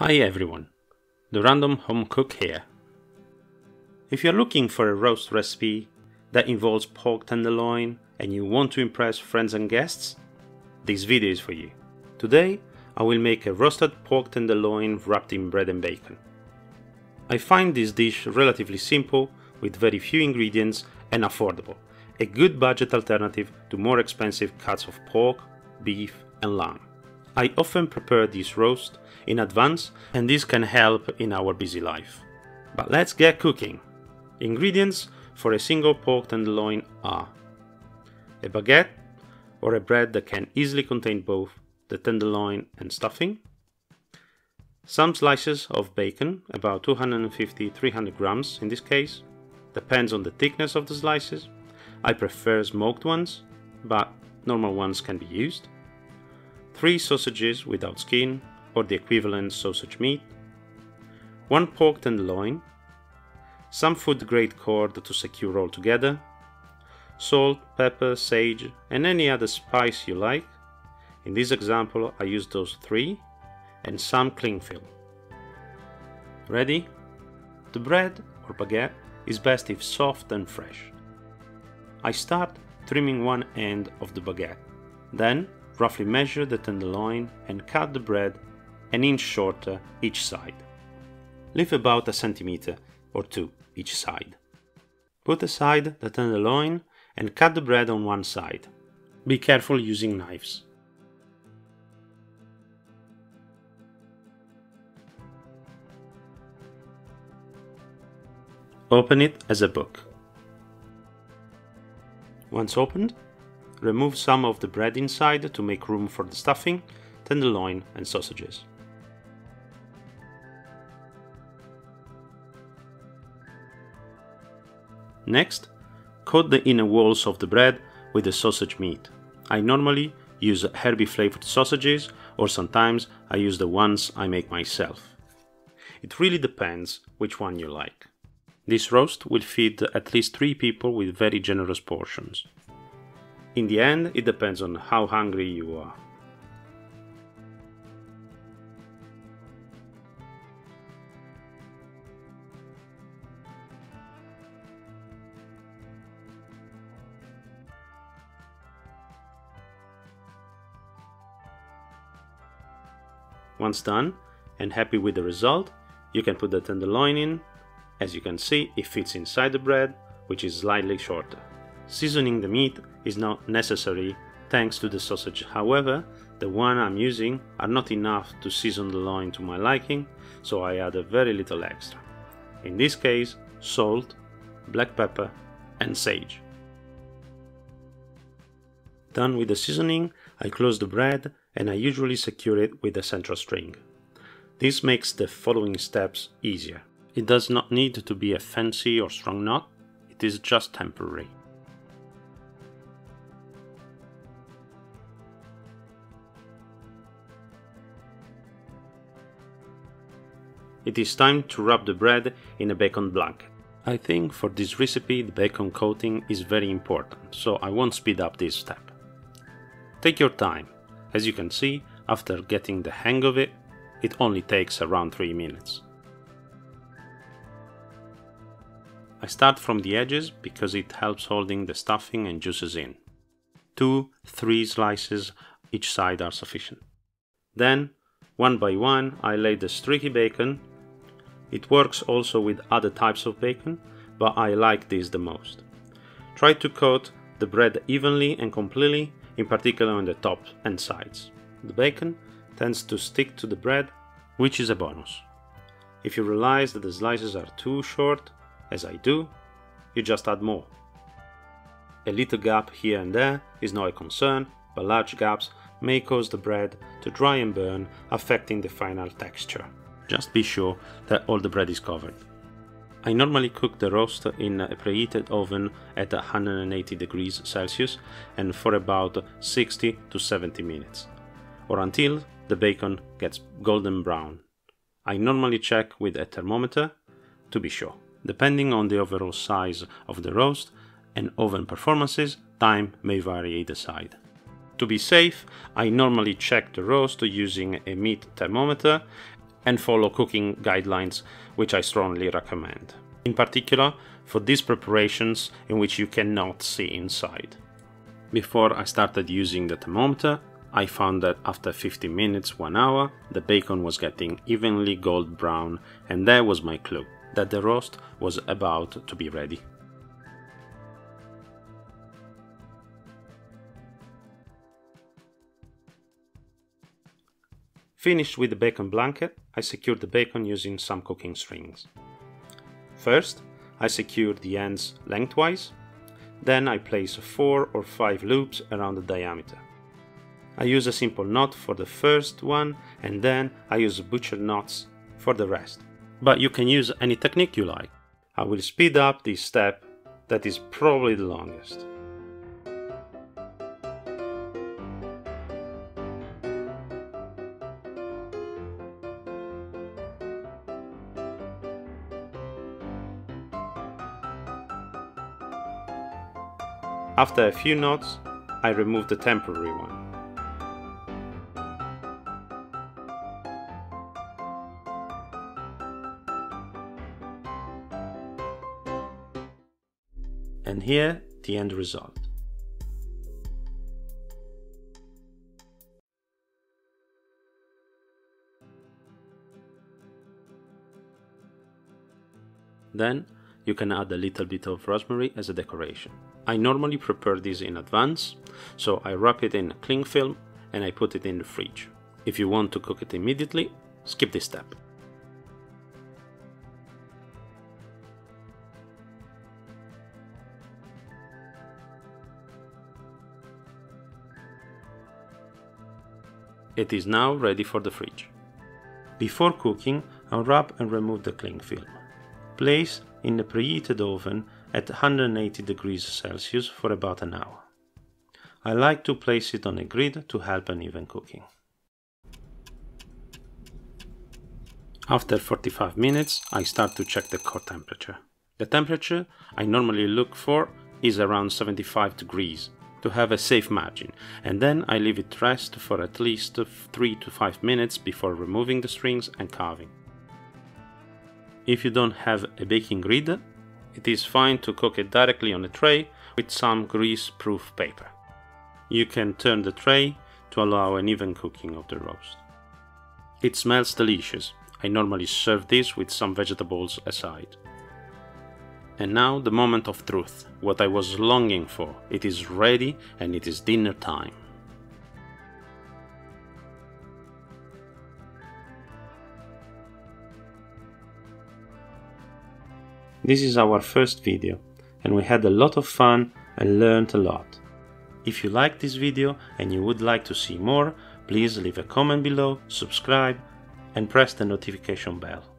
Hi everyone, The Random Home Cook here. If you're looking for a roast recipe that involves pork tenderloin and you want to impress friends and guests, this video is for you. Today I will make a roasted pork tenderloin wrapped in bread and bacon. I find this dish relatively simple with very few ingredients and affordable, a good budget alternative to more expensive cuts of pork, beef and lamb. I often prepare this roast in advance and this can help in our busy life. But let's get cooking! Ingredients for a single pork tenderloin are a baguette or a bread that can easily contain both the tenderloin and stuffing, some slices of bacon, about 250–300 grams in this case, depends on the thickness of the slices. I prefer smoked ones, but normal ones can be used. 3 sausages without skin or the equivalent sausage meat, 1 pork tenderloin, some food grade cord to secure all together, salt, pepper, sage and any other spice you like. In this example I use those 3 and some cling film. Ready? The bread or baguette is best if soft and fresh. I start trimming one end of the baguette, then roughly measure the tenderloin and cut the bread an inch shorter each side. Leave about a centimeter or 2 each side. Put aside the tenderloin and cut the bread on one side. Be careful using knives. Open it as a book. Once opened, remove some of the bread inside to make room for the stuffing, tenderloin and sausages. Next, coat the inner walls of the bread with the sausage meat. I normally use herby flavored sausages, or sometimes I use the ones I make myself. It really depends which one you like. This roast will feed at least 3 people with very generous portions. In the end, it depends on how hungry you are. Once done and happy with the result, you can put the tenderloin in. As you can see, it fits inside the bread, which is slightly shorter. Seasoning the meat is not necessary thanks to the sausage. However, the one I'm using are not enough to season the loin to my liking, so I add a very little extra. In this case, salt, black pepper and sage. Done with the seasoning, I close the bread and I usually secure it with a central string. This makes the following steps easier. It does not need to be a fancy or strong knot, it is just temporary. It is time to wrap the bread in a bacon blanket. I think for this recipe the bacon coating is very important, so I won't speed up this step. Take your time. As you can see, after getting the hang of it, it only takes around 3 minutes. I start from the edges because it helps holding the stuffing and juices in. 2–3 slices each side are sufficient. Then, one by one, I lay the streaky bacon. It works also with other types of bacon, but I like this the most. Try to coat the bread evenly and completely, in particular on the top and sides. The bacon tends to stick to the bread, which is a bonus. If you realize that the slices are too short, as I do, you just add more. A little gap here and there is not a concern, but large gaps may cause the bread to dry and burn, affecting the final texture. Just be sure that all the bread is covered. I normally cook the roast in a preheated oven at 180 degrees Celsius and for about 60 to 70 minutes, or until the bacon gets golden brown. I normally check with a thermometer to be sure. Depending on the overall size of the roast and oven performances, time may vary either side. To be safe, I normally check the roast using a meat thermometer and follow cooking guidelines, which I strongly recommend. In particular, for these preparations in which you cannot see inside. Before I started using the thermometer, I found that after 15 minutes, 1 hour, the bacon was getting evenly gold brown, and that was my clue that the roast was about to be ready. Finished with the bacon blanket, I secured the bacon using some cooking strings. First, I secured the ends lengthwise, then I placed 4 or 5 loops around the diameter. I use a simple knot for the first one, and then I use butcher knots for the rest. But you can use any technique you like. I will speed up this step that is probably the longest. After a few knots, I removed the temporary one. And here, the end result. Then, you can add a little bit of rosemary as a decoration. I normally prepare this in advance, so I wrap it in cling film and I put it in the fridge. If you want to cook it immediately, skip this step. It is now ready for the fridge. Before cooking, unwrap and remove the cling film. Place in the preheated oven at 180 degrees Celsius for about 1 hour. I like to place it on a grid to help an even cooking. After 45 minutes, I start to check the core temperature. The temperature I normally look for is around 75 degrees to have a safe margin, and then I leave it rest for at least 3 to 5 minutes before removing the strings and carving. If you don't have a baking grid, it is fine to cook it directly on a tray with some grease-proof paper. You can turn the tray to allow an even cooking of the roast. It smells delicious. I normally serve this with some vegetables aside. And now the moment of truth, what I was longing for. It is ready and it is dinner time. This is our first video, and we had a lot of fun and learned a lot. If you liked this video and you would like to see more, please leave a comment below, subscribe, and press the notification bell.